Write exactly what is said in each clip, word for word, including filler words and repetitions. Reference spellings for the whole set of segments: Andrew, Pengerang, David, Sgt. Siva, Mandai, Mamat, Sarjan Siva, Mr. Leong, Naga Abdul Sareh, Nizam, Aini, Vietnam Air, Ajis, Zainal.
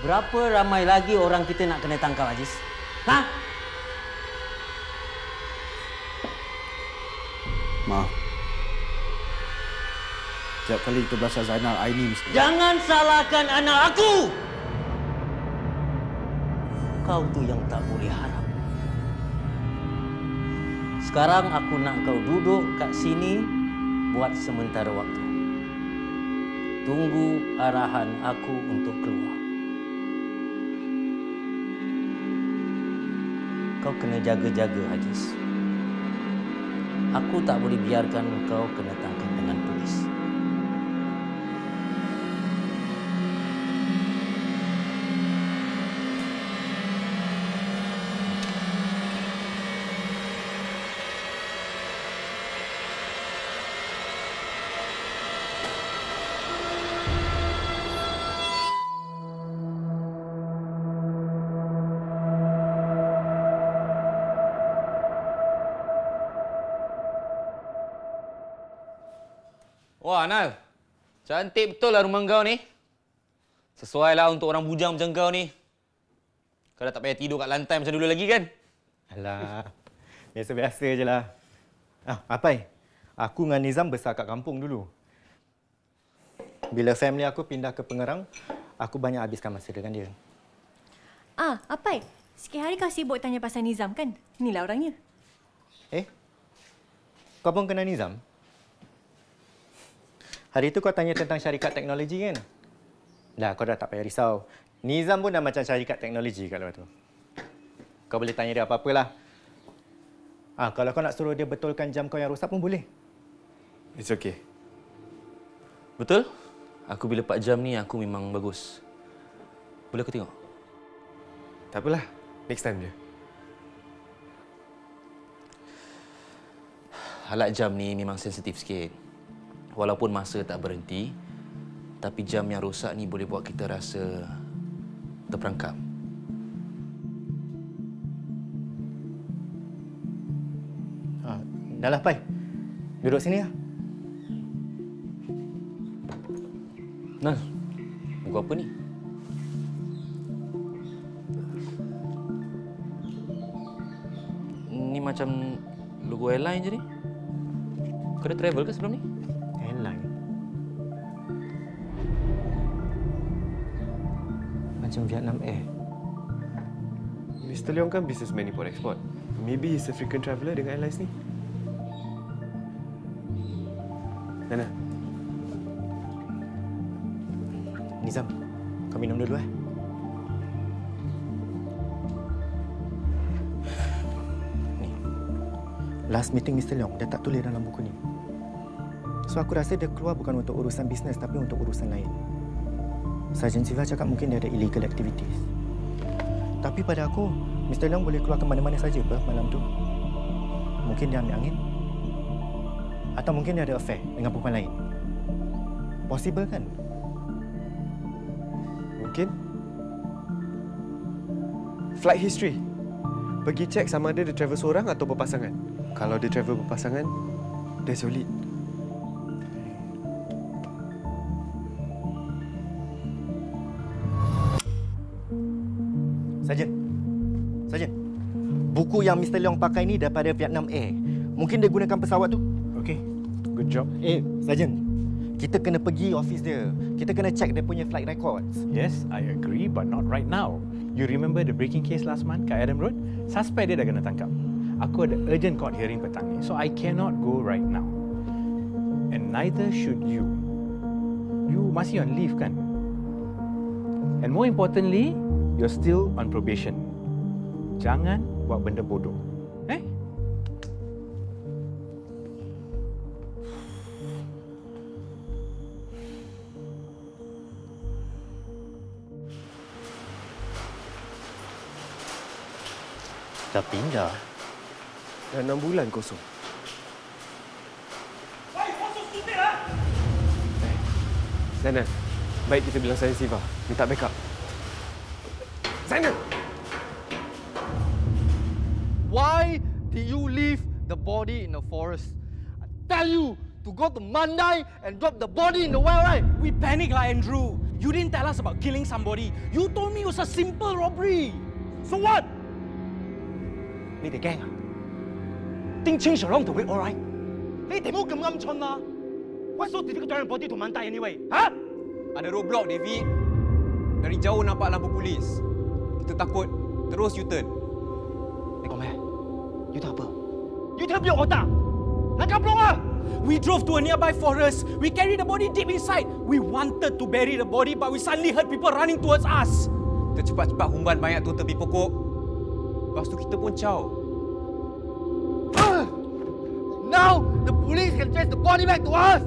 Berapa ramai lagi orang kita nak kena tangkap, Ajis? Ha? Maaf. Setiap kali itu belasah Zainal, Aini mesti... Jangan salahkan anak aku! Kau tu yang tak boleh harap. Sekarang aku nak kau duduk kat sini buat sementara waktu. Tunggu arahan aku untuk keluar. Kau kena jaga-jaga, Ajis. Aku tak boleh biarkan kau kena tangkap dengan polis. Wah, Nal. Cantik betul lah rumah kau ni. Sesuai lah untuk orang bujang macam kau ni. Kau dah tak payah tidur kat lantai macam dulu lagi kan? Alah, biasa-biasa je lah. Ah, Papai, aku dengan Nizam besar kat kampung dulu. Bila family aku pindah ke Pengerang, aku banyak habiskan masa dengan dia. Ah, Papai, sikit hari kau sibuk tanya pasal Nizam kan? Inilah orangnya. Eh? Kau pun kenal Nizam? Hari itu kau tanya tentang syarikat teknologi kan? Dah, kau dah tak payah risau. Nizam pun dah macam syarikat teknologi kat luar tu. Kau boleh tanya dia apa-apalah. Ah, kalau kau nak suruh dia betulkan jam kau yang rosak pun boleh. It's okay. Betul? Aku bila pak jam ni aku memang bagus. Boleh aku tengok? Tak apalah. Next time je. Alat jam ni memang sensitif sikit. Walaupun masa tak berhenti, tapi jam yang rosak ni boleh buat kita rasa terperangkap. Ha, dah lah, Pai. Duduk sini lah. Nal, buku apa ni? Ni macam logo airline je ni. Kau ada travel ke sebelum ni? Macam Vietnam Air. Mister Leong kan businessman import export. Maybe he's a frequent traveller dengan airlines ni. Nana. Nizam, kau minum dulu eh. Ni. Last meeting Mister Leong dia tak tulis dalam buku ni. So aku rasa dia keluar bukan untuk urusan bisnes tapi untuk urusan lain. Sarjan Siva cakap mungkin dia ada illegal activities. Tapi pada aku, Mister Leong boleh keluar ke mana-mana saja ber malam tu. Mungkin dia ambil angin. Atau mungkin dia ada affair dengan perempuan lain. Possible kan? Mungkin. Flight history. Pergi cek sama ada dia travel seorang atau berpasangan. Kalau dia travel berpasangan, dia solid. Sarjan, Sarjan, buku yang Mister Leong pakai ni daripada Vietnam Air. Mungkin dia gunakan pesawat tu. Okey, good job. Eh, Sarjan, kita kena pergi office dia. Kita kena check dia punya flight records. Yes, I agree but not right now. You remember the breaking case last month kat Adam Road? Suspek dia dah kena tangkap. Aku ada urgent court hearing petang ni, so I cannot go right now. And neither should you. You masih on leave kan? And more importantly, you're still on probation. Jangan buat benda bodoh. Eh? Dah pindah. Dah enam bulan kosong. Why kosong stupid ah? Eh, Zainal, baik kita bilang Sarjan Siva. Minta backup. Zainal! Why did you leave the body in the forest? I tell you to go to Mandai and drop the body in the well, right? We panic lah, Andrew. You didn't tell us about killing somebody. You told me it was a simple robbery. So what? You guys scared? Think change along the way, all right? You guys don't have to be so stupid. Why so difficult to find body to Mandai anyway? Huh? Ada roadblock, David. Dari jauh nampak lampu polis. Kita takut terus U-turn. Eh, kau meh. U-turn apa? U-turn biar otak. Nak kaplong ah! We drove to a nearby forest. We carried the body deep inside. We wanted to bury the body, but we suddenly heard people running towards us. Kita cepat-cepat humban mayat tu tepi pokok. Lepas tu kita pun caw. Uh, now the police can trace the body back to us.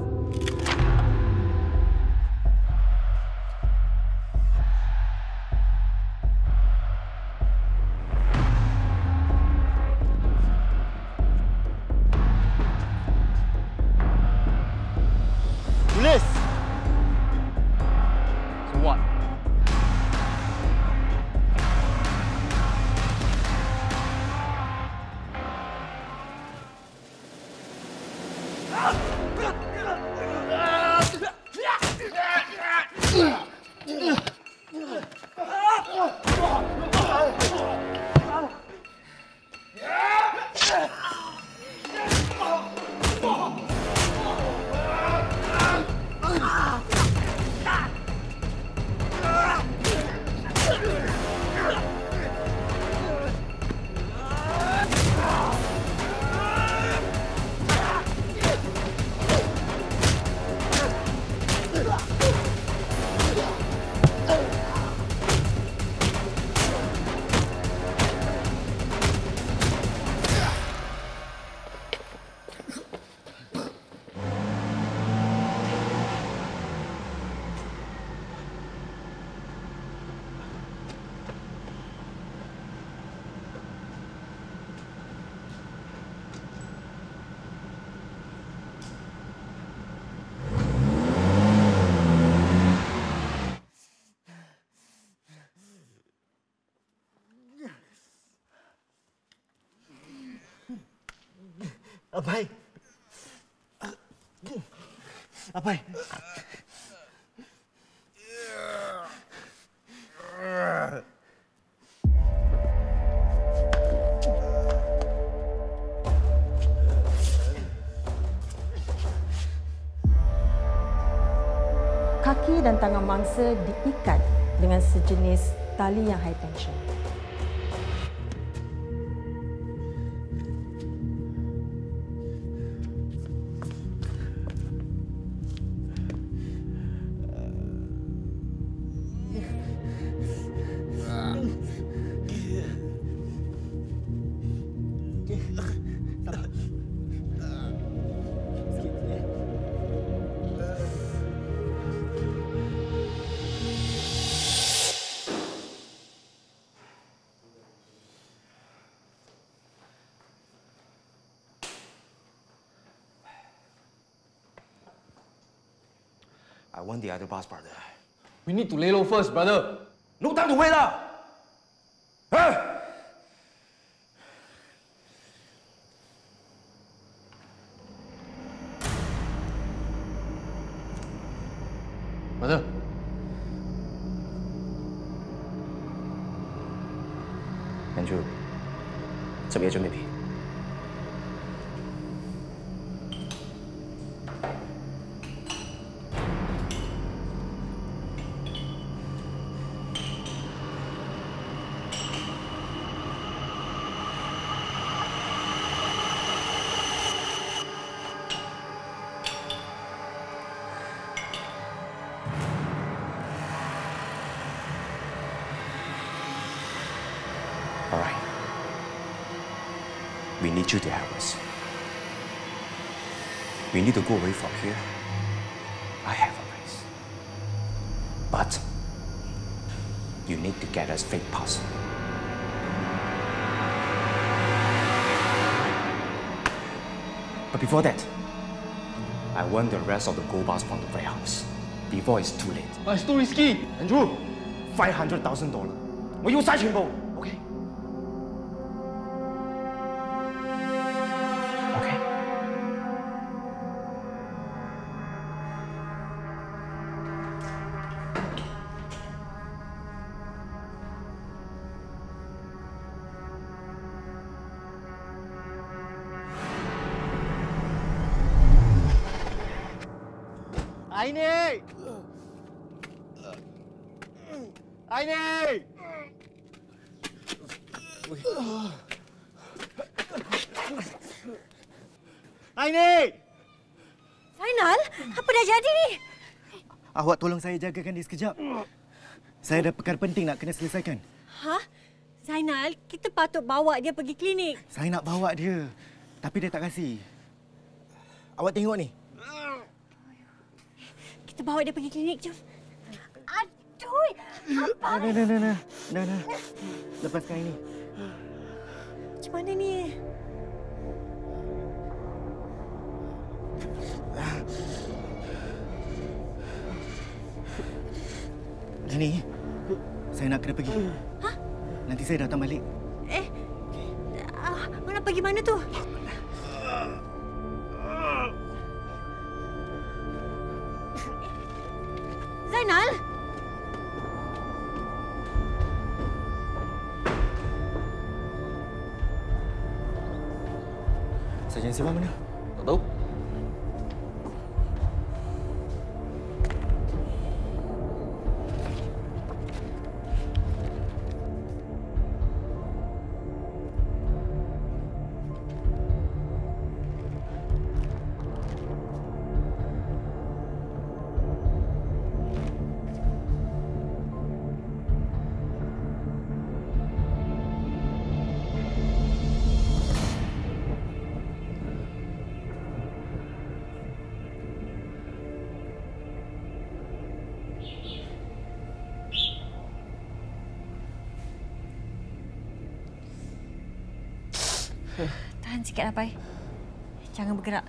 Abai. Abai. Kaki dan tangan mangsa diikat dengan sejenis tali yang high tension. I want the other bus, brother. We need to lay low first, brother. No time to wait lah. Huh? Brother. Andrew, let's get ready. 就得 help us. We need to go away from here. I have a place, but you need to get us fake pass. But before that, I want the rest of the gold bars from the warehouse before it's too late. But it's too risky. Andrew, five hundred thousand dollars. 我要晒全部。Aini! Aini! Aini! Zainal, apa dah jadi ni? Awak tolong saya jagakan dia sekejap. Saya ada perkara penting nak kena selesaikan. Hah? Zainal, kita patut bawa dia pergi klinik. Saya nak bawa dia. Tapi dia tak kasi. Awak tengok ni. Kita bawa dia pergi klinik, jom. Aduh, apa? Nah, nah, nah, nah. Nah, nah. Lepaskan ini. Macam mana ni? Dah ni, saya nak kena pergi. Hah? Nanti saya datang balik. Eh, uh, mana pergi mana tu? Zainal? Sarjan Siva mana? Tak tahu. Tahan sikitlah, Pai. Jangan bergerak.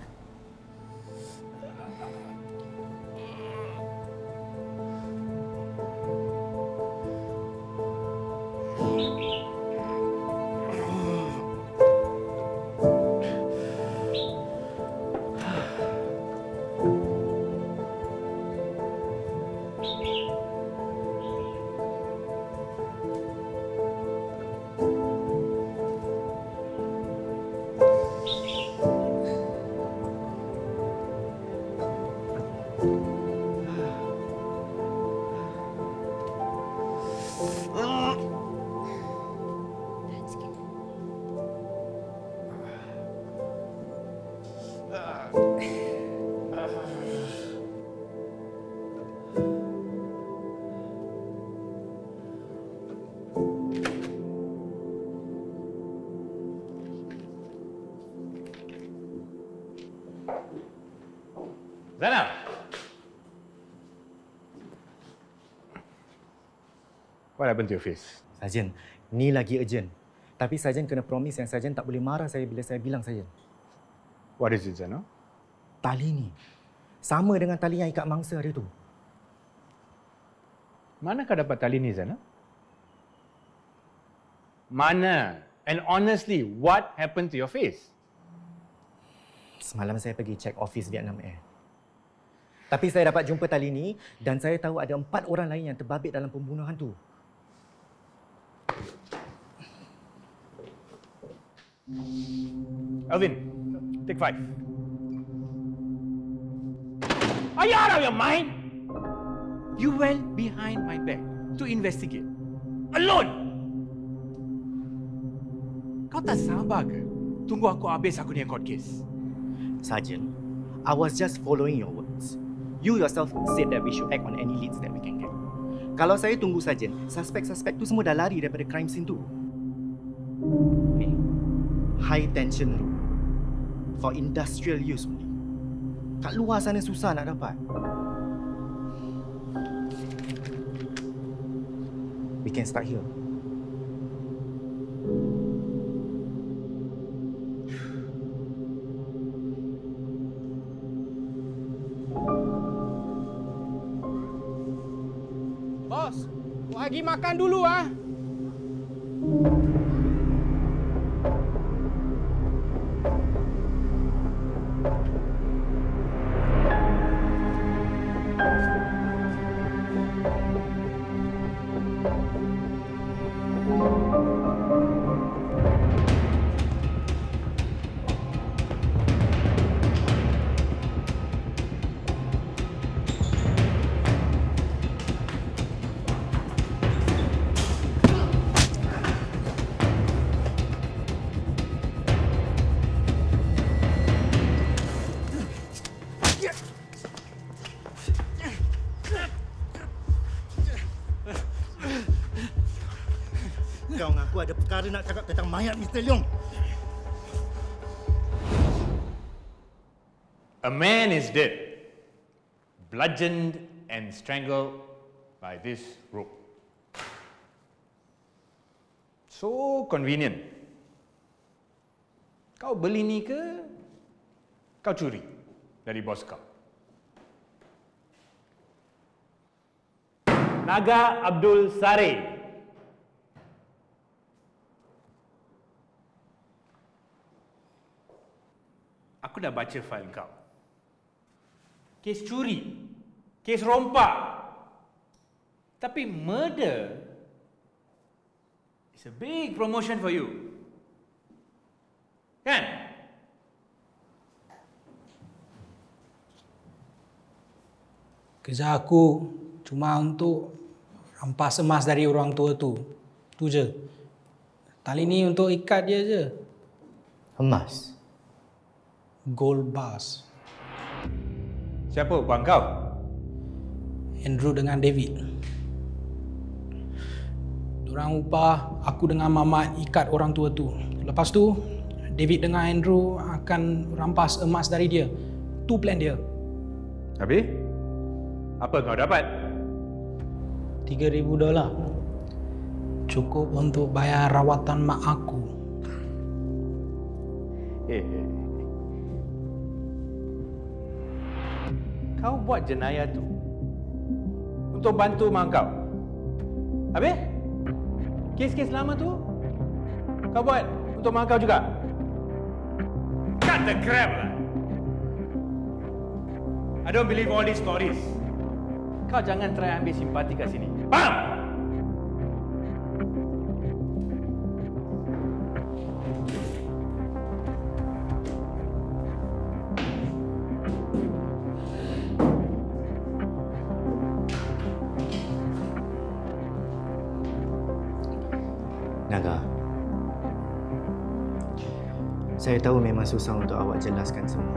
Zainal! What happened to your face? Sarjan, ni lagi urgent. Tapi Sarjan kena promise yang Sarjan tak boleh marah saya bila saya bilang Sarjan. What is it, Zainal? Tali ni. Sama dengan tali yang ikat mangsa hari tu. Manakah dapat tali ni, Zainal? Mana? And honestly, what happened to your face? Semalam saya pergi cek office Vietnam Air. Tapi saya dapat jumpa tali ini dan saya tahu ada empat orang lain yang terbabit dalam pembunuhan tu. Alvin, take five. Are you out of your mind? You went behind my back to investigate. Alone! Kau tak sabar ke? Tunggu aku habis aku ni yang court case. Sarjan, I was just following your words. You yourself said that we should act on any leads that we can get. Kalau saya tunggu saja, suspek-suspek tu semua dah lari daripada crime scene tu. Ni, high tension rope for industrial use only. Kat luar sana susah nak dapat. We can start here. Lagi makan dulu ah. Kau ngaku ada perkara nak cakap tentang mayat mister Leong. A man is dead, bludgeoned and strangled by this rope. So convenient. Kau beli ni ke? Kau curi dari bos kau. Naga Abdul Sareh. Aku dah baca fail kau. Kes curi, kes rompak. Tapi murder is a big promotion for you. Kan? Kerja aku cuma untuk rampas emas dari orang tua tu. Tu je. Tali ni untuk ikat dia je. Emas? Gold bars. Siapa bang kau? Andrew dengan David. Orang upah aku dengan Mamat ikat orang tua tu. Lepas tu, David dengan Andrew akan rampas emas dari dia. Tu plan dia. Habis? Apa kau dapat? tiga ribu dolar. Cukup untuk bayar rawatan mak aku. Eh, eh. Kau buat jenayah tu untuk bantu mak kau. Habis? Kes-kes lama tu kau buat untuk mak kau juga? Cut the crap lah. I don't believe all these stories. Kau jangan try ambil simpati kat sini. Faham? Saya tahu memang susah untuk awak jelaskan semua.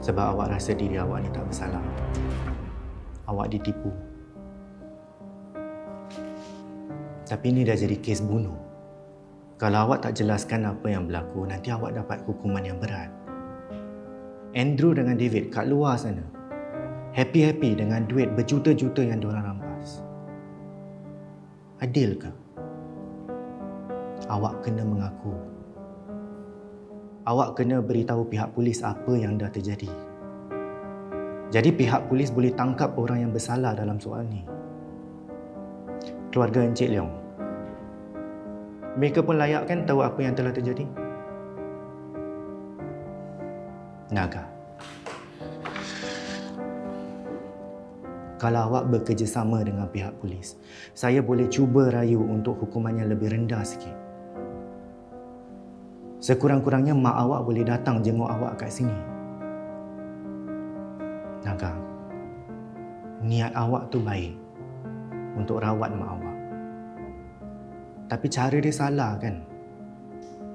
Sebab awak rasa diri awak ni tak bersalah. Awak ditipu. Tapi ni dah jadi kes bunuh. Kalau awak tak jelaskan apa yang berlaku, nanti awak dapat hukuman yang berat. Andrew dengan David kat luar sana, happy-happy dengan duit berjuta-juta yang diorang rampas. Adil ke? Awak kena mengaku. Awak kena beritahu pihak polis apa yang dah terjadi. Jadi pihak polis boleh tangkap orang yang bersalah dalam soal ni. Keluarga Encik Leong, mereka pun layak kan tahu apa yang telah terjadi? Naga, kalau awak bekerjasama dengan pihak polis, saya boleh cuba rayu untuk hukumannya lebih rendah sikit. Sekurang-kurangnya mak awak boleh datang jenguk awak kat sini. Naga, niat awak tu baik untuk rawat mak awak. Tapi cara dia salah kan?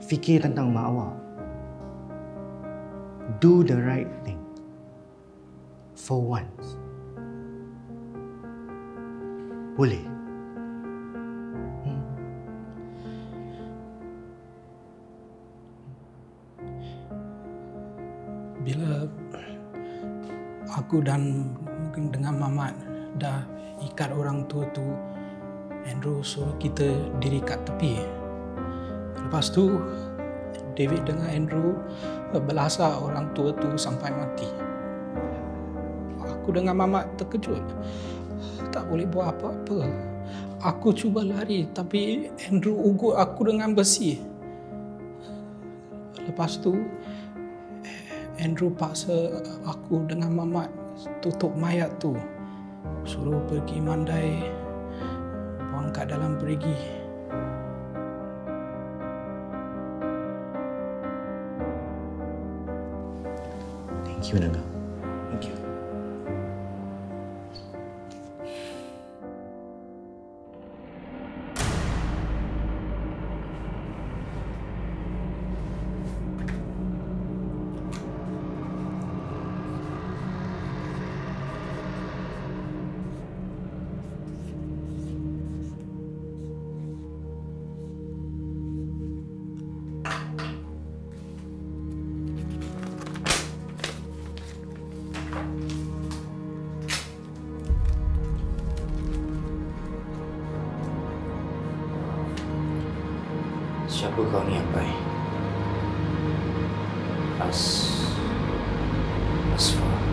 Fikir tentang mak awak. Do the right thing. For once. Boleh? Bila aku dan mungkin dengan Mamat dah ikat orang tua tu, Andrew suruh kita diri kat tepi. Lepas tu, David dengan Andrew belasah orang tua tu sampai mati. Aku dengan Mamat terkejut. Tak boleh buat apa-apa. Aku cuba lari tapi Andrew ugut aku dengan besi. Lepas tu, Andrew paksa aku dengan Mamat tutup mayat tu. Suruh pergi Mandai, buang kat dalam perigi. Thank you, Naga. Thank you. Siapa kau ni, Apai? As... Asfa.